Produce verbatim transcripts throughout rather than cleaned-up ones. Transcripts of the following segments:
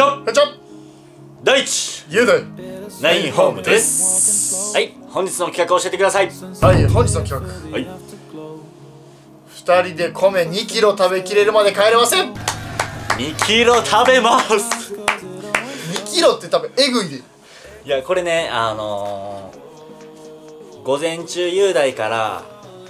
ちはこんにちは第一ゆうだいナインホームです。はい、本日の企画を教えてください。はい、本日の企画、はい、ふたりで米にキロ食べきれるまで帰れません。にキロ食べます。にキロって多分えぐいで。いや、これね、あのー、午前中ゆうだいから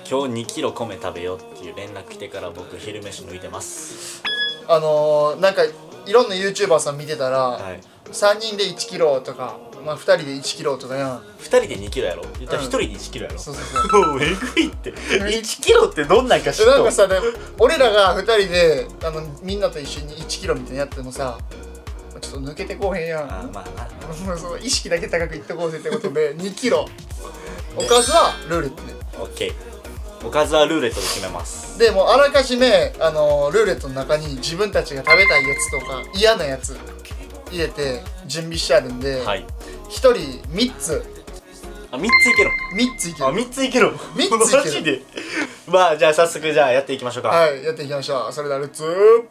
今日にキロ米食べようっていう連絡来てから僕昼飯抜いてます。あのー、なんかいろんな ユーチューバー さん見てたら、はい、さんにんでいちキロとか、まあ、ふたりでいちキロとかやん。ふたりでにキロやろ、言ったらひとりでいちキロやろ。そうそうそう。えぐいって。いちキロってどんなんか知っとん。なんかさ、ね、俺らがふたりであのみんなと一緒にいちキロみたいにやってもさ、ちょっと抜けてこうへんやん。あ、まあまあ、その意識だけ高くいってこうぜってことでにキロおかずはルーレットで、ね、オッケー。おかずはルーレットで決めます。でもうあらかじめあのルーレットの中に自分たちが食べたいやつとか嫌なやつ入れて準備してあるんで、はい、ひとりみっつ。あ、みっついけろ。みっついけろ。あ、みっついけろ。みっつマジで。まあじゃあ早速じゃあやっていきましょうか。はい、やっていきましょう。それではレッツー。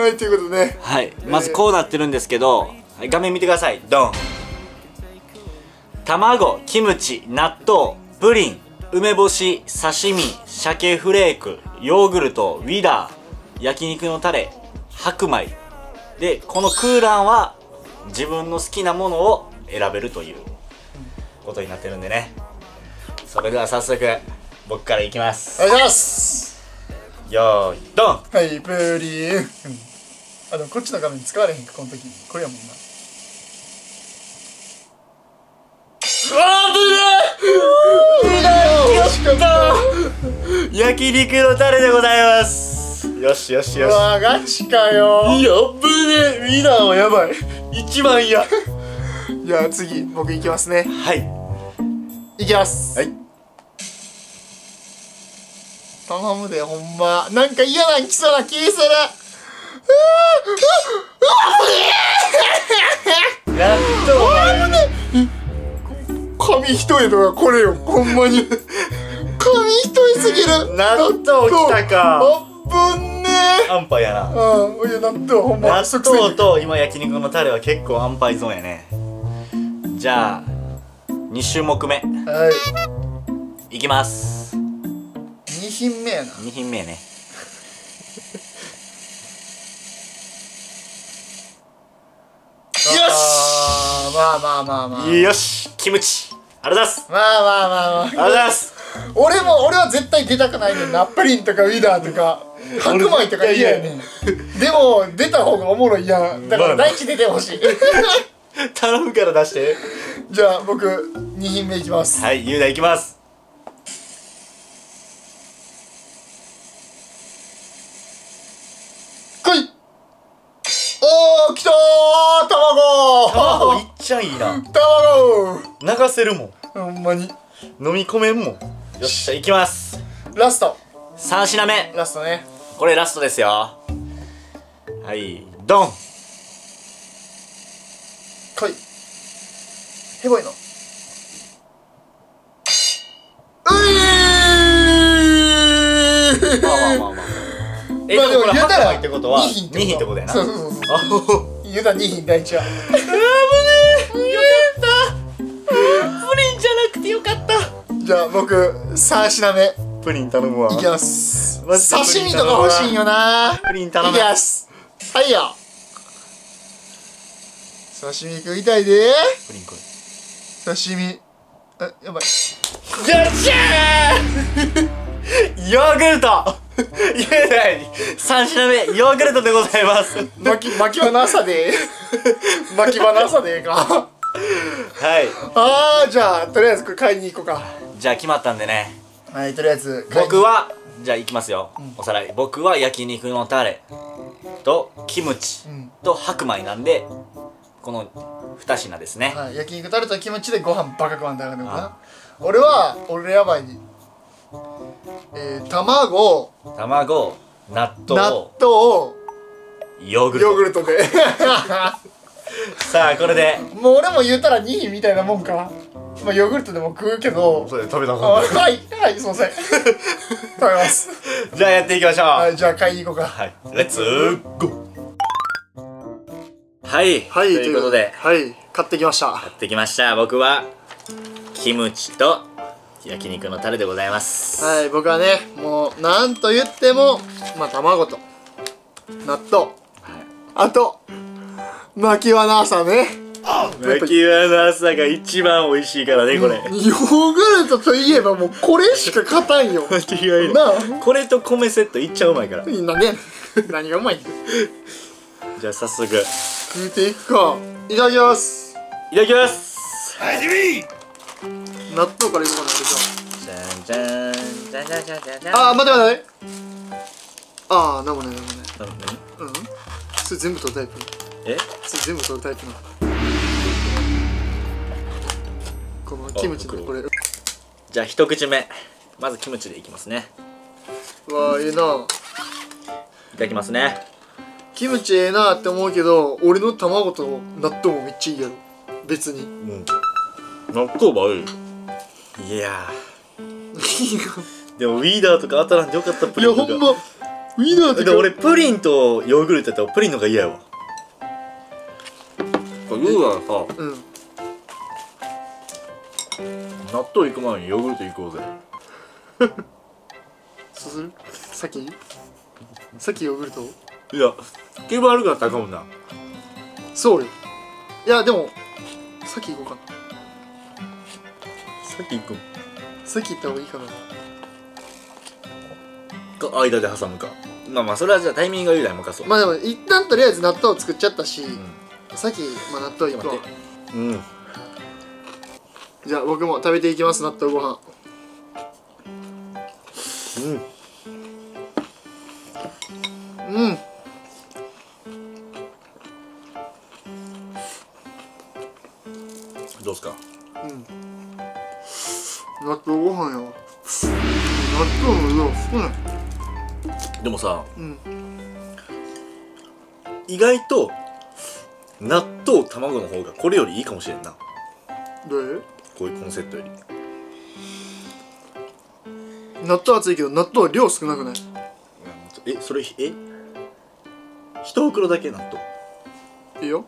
はい、ということで、はい、まずこうなってるんですけど、はい、画面見てください。ドン。卵、キムチ、納豆、プリン、梅干し、刺身、鮭フレーク、ヨーグルト、ウィダー、焼肉のタレ、白米で、この空欄は自分の好きなものを選べるということになってるんでね。それでは早速僕からいきます。お願いします。よーいドン。はい、プリン。あ、でもこっちの画面使われへんか、この時これやもんな。あぶねえ。惜しかった。焼肉のタレでございます。よしよしよし。わ、ガチかよ。やぶねえ。ウィナーはやばい。一番や。じゃあ次僕いきますね。はい、いきます。はい、頼むでほんま。なんか嫌なきそうな気する。うわやっとあぶねえ。紙一重とかこれよ、ほんまに。紙一重すぎる。納豆きたか。あぶねえ。安牌やな。うん、いや納豆ほんま。納豆と今焼肉のタレは結構安牌ゾーンやね。じゃあに種目目。はい。いきます。に品目やな。に品目ね。よし。まあまあまあまあ。よし、キムチ。ありがとうございます。まあまあまあまあ、ありがとうございます。俺も、俺は絶対出たくないねんな。プリンとかウィダーとか白米とか嫌やねん。でも出た方がおもろいやん。だから第一出てほしい。頼むから出して。じゃあ僕に品目いきます。はい、ゆうだいきます。来い。おー、きたー。卵卵いっちゃいいな。卵流せるもん。ほんまに飲み込めんもん。よっしゃ、いきます。ラストさん品目。ラストね、これラストですよ。はい、ドン。来い。ヘボいの。うい。まあまあまあまあ、え、まあ、でもこれ白米ってことはに品ってことやな。そうそうそうそう。ゆうだに品第一は。あぶねえ。よかった。プリンじゃなくてよかった。じゃあ僕さん品目。プリン頼むわ。いきます。刺身とか欲しいよな。プリン頼む。いきます。はいよ、刺身食いたいで。プリン食い。刺身、あ、やばい。よっしゃー。ヨーグルト。ゆうだいさん品目、ヨーグルトでございます。巻き、巻き場の朝で。巻き場の朝でええか。はい。ああ、じゃあとりあえずこれ買いに行こうか。じゃあ決まったんでね。はい、とりあえず僕はじゃあ行きますよ、うん、おさらい。僕は焼肉のタレとキムチと白米なんで、このに品ですね、はい、焼肉タレとキムチでご飯バカ食わんだからな。俺は俺やばいに、えー、卵卵納豆納豆ヨーグルト、ヨーグルトで。さあこれでもう俺も言うたらにいみたいなもんか。まあヨーグルトでも食うけど、それ食べたかった。はい、はい、すいません。食べます。じゃあやっていきましょう。はい、じゃあ買いに行こうか。はい、レッツゴー。はい、はい、ということで、はい、買ってきました買ってきました僕はキムチと焼肉のタレでございます。はい、僕はね、もうなんと言ってもまあ卵と納豆、はい、あと巻き輪の朝ね巻き輪の朝が一番美味しいからね。これヨーグルトといえばもうこれしか勝たんよ違いないこれと米セットいっちゃうまいからなんで何がうまいじゃあ早速食っていくか。いただきます。いただきます。はい、納豆からいくかな。じゃんじゃんじゃんじゃんじゃんじゃん。あー待て待て待て、あーなんもないなんもない。何、うん、それ全部取るタイプ。え、それ全部取るタイプなこのキムチのこれ。じゃあ一口目まずキムチでいきますね。わーいいな。いただきますね。キムチええなって思うけど、俺の卵と納豆もめっちゃいいやろ別に、うん、納豆はいい。いやーでもウィーダーとか当たらんでよかった。プリンとか、いやほんまウィーダーとか俺プリンとヨーグルトやったらプリンの方が嫌やわ。ヨーダーさ、うん、納豆行く前にヨーグルト行こうぜそうする？先に？先ヨーグルト？いや、気分悪くなったらあかんもんな。そうよ。いや、でも先行こうかな。先行くん？先行った方がいいかな。か、間で挟むか。まあまあ、それはじゃあタイミングが言うだい任そう。まあでも、一旦とりあえず納豆を作っちゃったし、うん、先、まあ、納豆いこう。うん。じゃあ、僕も食べていきます、納豆ご飯。うんうん。どうすか。うん。納豆ご飯やわ。納豆の量少ない。でもさ、うん、意外と納豆卵の方がこれよりいいかもしれんな。どれ？こういうコンセプトより。納豆熱いけど納豆量少なくない？え、それえ？一袋だけ納豆。いいよ。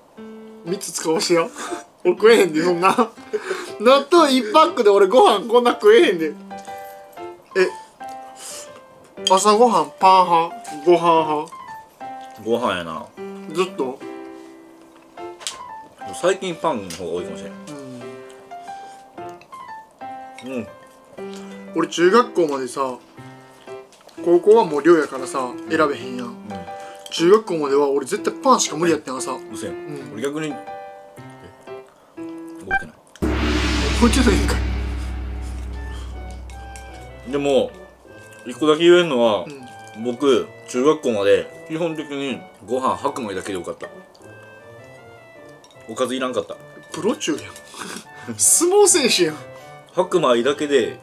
三つ使おうしよ。俺食えへんで、そんな納豆一パックで俺ご飯こんな食えへんで。え、朝ごはんパン派ご飯派？ご飯やな。ずっと最近パンの方が多いかもしれない。うん、うん、俺中学校までさ、高校はもう寮やからさ選べへんやん、うん、中学校までは俺絶対パンしか無理やってん朝。うそやん、うん、俺逆に動いてない動いてないんかい。でも一個だけ言えるのは、うん、僕中学校まで基本的にご飯白米だけでよかった。おかずいらんかった。プロ中やん相撲選手やん。白米だけで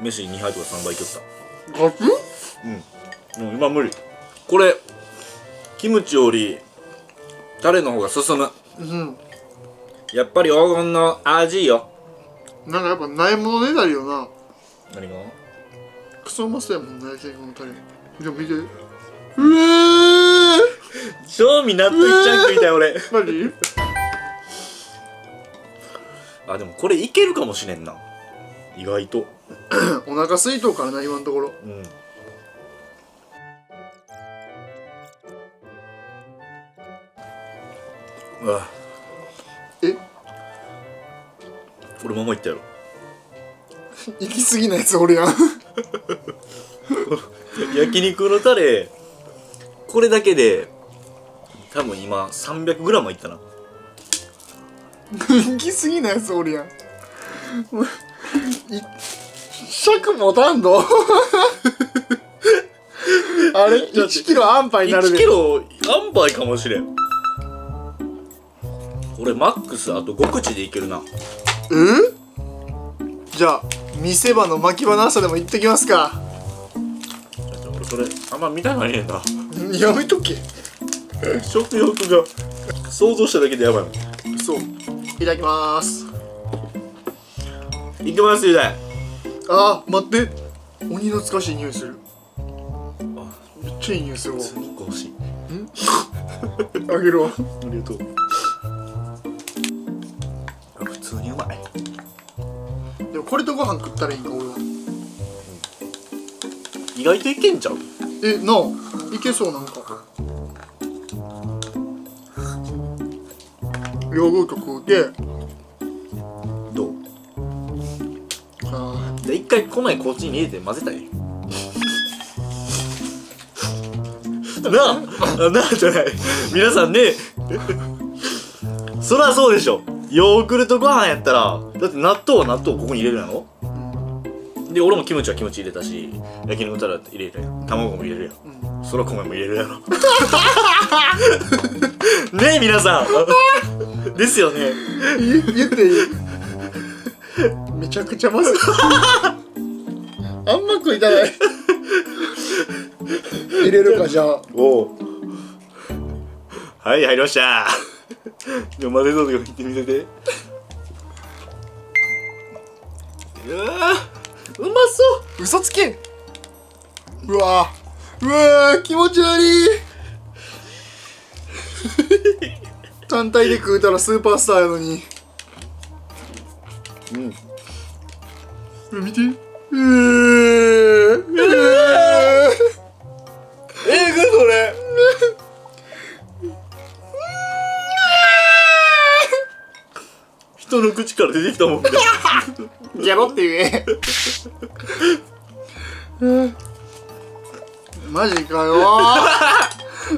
飯にはいとかさんばいいきよった。ガキ？うん、もう今無理。これキムチよりタレの方が進む。うん、やっぱり黄金の味よ。なんかやっぱないものねだりよな。何が？クソうまそうやもんね、焼肉のタレ。じゃあ見て。うええ。賞味納豆いっちゃん食いたい俺。何？あ、でもこれいけるかもしれんな。意外と。お腹空いとうからな今のところ。うん。うわえ、俺まま言ったやろ行き過ぎなやつ俺やん焼肉のタレこれだけで多分今 さんびゃくグラム いったな行き過ぎなやつ俺やん尺もたんどあれいちキロ安牌になるで。いちキロ安牌かもしれん。俺マックスあとごくちでいけるな。え？じゃあ見せ場の巻き場の朝でも行ってきますか。俺それあんま見たないねんな。やめとけ食欲が想像しただけでやばいもん。そう、いただきます。いきますゆうだい。あー待って、鬼懐かしい匂いする。あ、めっちゃいい匂いするわ。すごく欲しいんあげるわありがとう。通にうまい。でもこれとご飯食ったらいいんか俺は。意外といけんちゃう？え、なあ、いけそう。なんかヨーグルト食うてどう？ああ、じゃあ一回こないこっちに入れて混ぜたいなあなあじゃない皆さんねそりゃそうでしょ。ヨーグルトご飯やったらだって納豆は納豆をここに入れるやろ。で俺もキムチはキムチ入れたし、焼肉たら入れたやん、卵も入れるやん、そら米も入れるやろねえ皆さんですよね。言ってめちゃくちゃまずいあんま食いたない入れるかじゃあ。おう、はい、入りました。でも混ぜそうとか言ってみせて。うわうまそう。嘘つけ。うわうわ気持ち悪い単体で食うたらスーパースターやのに。うん、見て。うーうーえぐいそれ人の口から出てきたもんねギャロって言えマジかよ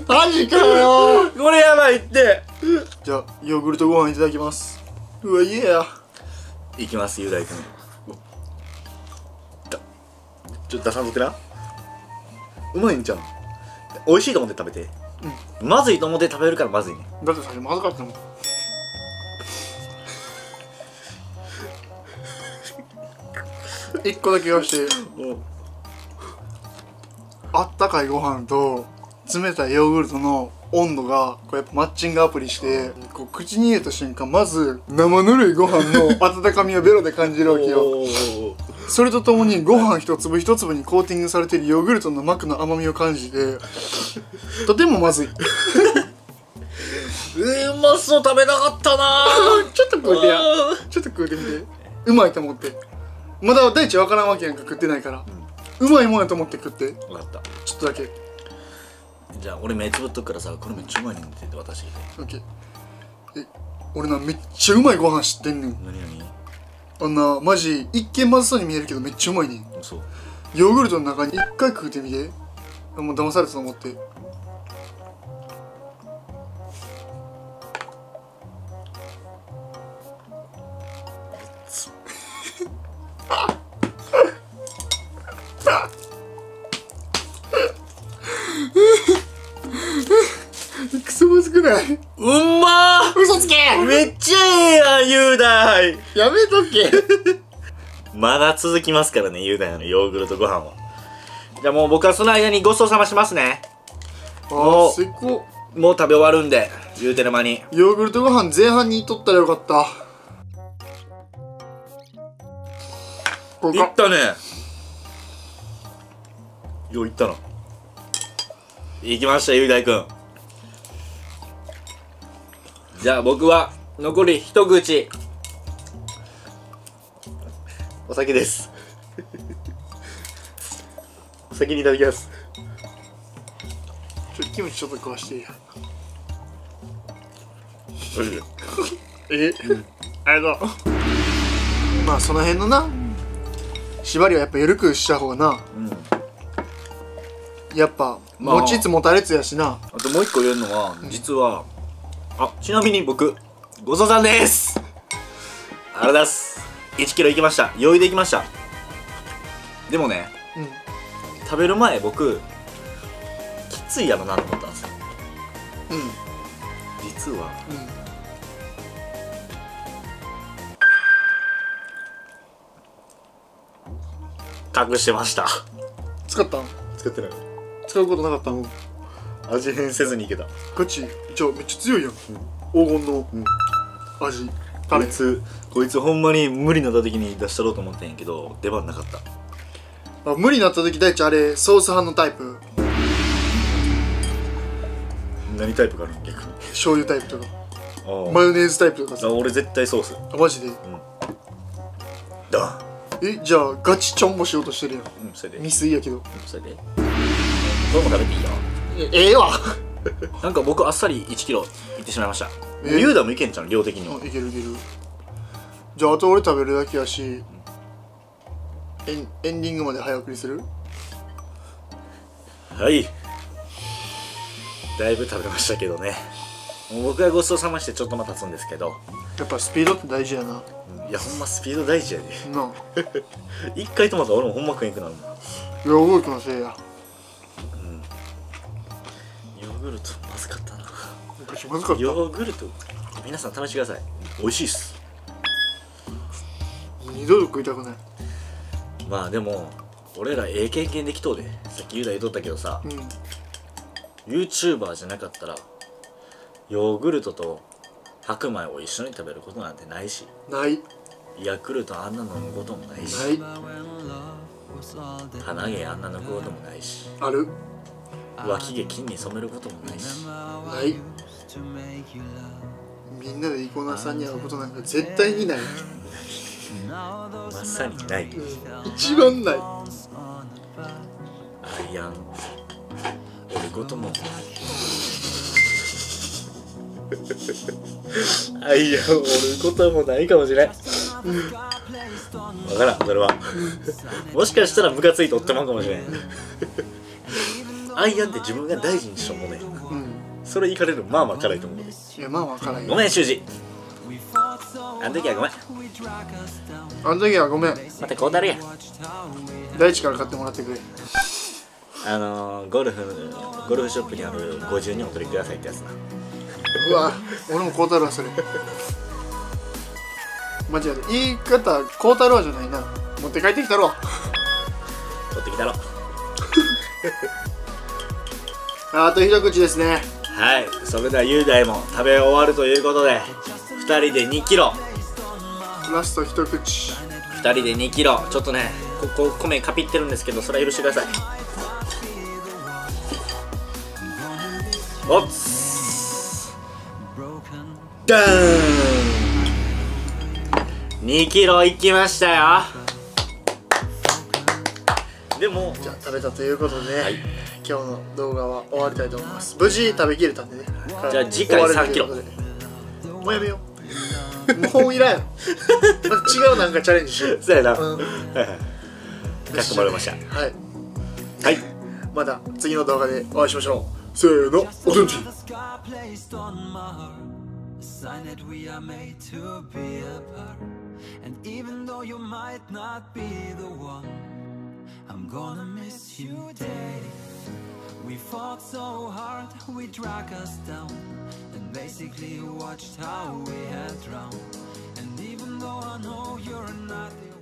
マジかよこれやばいって。じゃあヨーグルトご飯いただきます。うわいえやいきます。ゆうだいくんちょっと出さんとってな。うまいんじゃん。美味しいと思って食べて、うん、まずいと思って食べるからまずいね。だって最初まずかったもん一個だけ言わしてあったかいご飯と冷たいヨーグルトの温度がこうやっぱマッチングアプリしてこう口に入れた瞬間、まず生ぬるいご飯の温かみをベロで感じるわけよそれとともにご飯一粒一粒にコーティングされているヨーグルトの膜の甘みを感じてとてもまずいうまそう。食べなかったなちょっと食うてやちょっと食うてみて。うまいと思って、まだ第一わからんわけやんか、食ってないから、うん、うまいもんやと思って食って。分かった、ちょっとだけ。じゃあ俺目つぶっとくからさ、これめっちゃうまいねんって言って渡してきて。オッケー。え、俺なめっちゃうまいご飯知ってんねん。何何？あんなマジ一見まずそうに見えるけどめっちゃうまいねん。そう。ヨーグルトの中に一回食うてみて。もう騙されたと思って。くそまずくない？うんまー。嘘つけ。めっちゃええやん、ゆうだい。やめとけまだ続きますからね、ゆうだいのヨーグルトご飯は。じゃあもう僕はその間にごちそうさましますね。ああ、最高。もう食べ終わるんで、言うてる間に。ヨーグルトご飯前半にいっとったらよかった。いったね。よういったな。いきました、ゆうだいくん。じゃあ僕は残り一口お酒ですお酒にいただきます。ちょっとキムチちょっと食わしていいやえありがとうまあその辺のな縛りはやっぱ緩くした方がな、うん、やっぱ持ちつ持たれつやしな。あともう一個言えるのは、うん、実はあ、ちなみに僕、ごちそうさんですあれだす。いちキロいきました。余裕でいきました。でもね、うん、食べる前僕、きついやろなと思ったんですよ。うん。実は、うん、隠してました。使ったん？使ってない。使うことなかったの？味変せずにいけた。ガチじゃあめっちゃ強いやん、うん、黄金の、うん、味タレツ。こいつほんまに無理なった時に出したろうと思ったんやけど出番なかった。あ、無理なった時大一あれソース派のタイプ。何タイプがあるん？逆に醤油タイプとか。マヨネーズタイプとかさ。俺絶対ソース。あ、マジで。だ。え、じゃあガチちょんもしようとしてるやん。ミスいやけど。それで。どれも食べていいよ。ええわ。なんか僕あっさりいちキロいってしまいました。ゆうだもいけんじゃん、量的には。いけるいける。じゃああと俺食べるだけやし、エンエンディングまで早送りする？はい。だいぶ食べましたけどね。僕がごちそうさましてちょっとまた経つんですけど、やっぱスピードって大事やな。いやほんまスピード大事やでな。一回止まったら俺もほんま食えんくなるもん。ヨーグルトのせいや。うん、ヨーグルトまずかったな。昔まずかった。ヨーグルト皆さん試してください。美味しいっす。二度と食いたくない。まあでも俺らええ経験できとうで。さっきゆうだ言うとったけどさ、うん、ユーチューバー じゃなかったらヨーグルトと白米を一緒に食べることなんてないし、ないヤクルトあんな飲むこともないし、鼻毛あんな抜くこともないし、ある脇毛金に染めることもないし、ない。みんなでイコナさんに会うことなんか絶対にない。まさにない。一番ない。あいやん俺ごともあいやん俺こともないかもしれん。分からんそれは。もしかしたらムカついておってまうかもしれん。あいやんって自分が大事にしとんもね、うん、それいかれる。まあまあ辛いと思う。いやまあまあ辛い。ごめん修二、あん時はごめん。あん時はごめん。またこうなるやん。大地から買ってもらってくれ。あのー、ゴルフゴルフショップにあるごじゅうにお取りくださいってやつな。うわ俺もこうたるわそれ。間違えた。言い方こうたるわじゃないな。持って帰ってきたろ。取ってきたろ。あと一口ですね。はい、それでは雄大も食べ終わるということで、ふたりでにキロ、ラスト一口。ふたりでにキロ。ちょっとねここ米かぴってるんですけど、それは許してください。おっダーン、にキロいきましたよ。でもじゃあ食べたということで、はい、今日の動画は終わりたいと思います。無事食べきれたんでね。じゃあ次回さんキロ。もうやめよう。もう本いらんやろ。違うなんかチャレンジしよう。そうやな。かしこまりました。はいはい。また次の動画でお会いしましょう。せーの、お元気。Basically watched how we had drowned. And even though I know you're not the